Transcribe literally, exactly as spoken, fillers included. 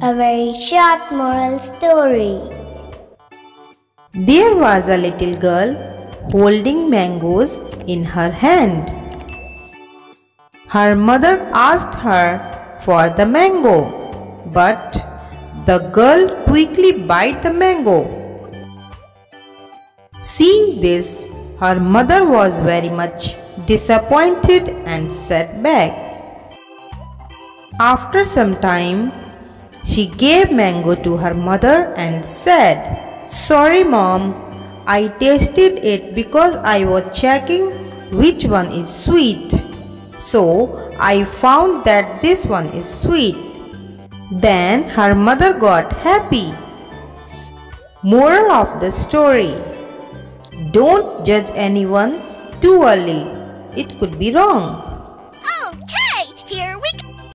A very short moral story. There was a little girl holding mangoes in her hand. Her mother asked her for the mango, but the girl quickly bit the mango. Seeing this, her mother was very much disappointed and set back. After some time, she gave mango to her mother and said, "Sorry mom, I tasted it because I was checking which one is sweet. So I found that this one is sweet." Then her mother got happy. Moral of the story: don't judge anyone too early. It could be wrong.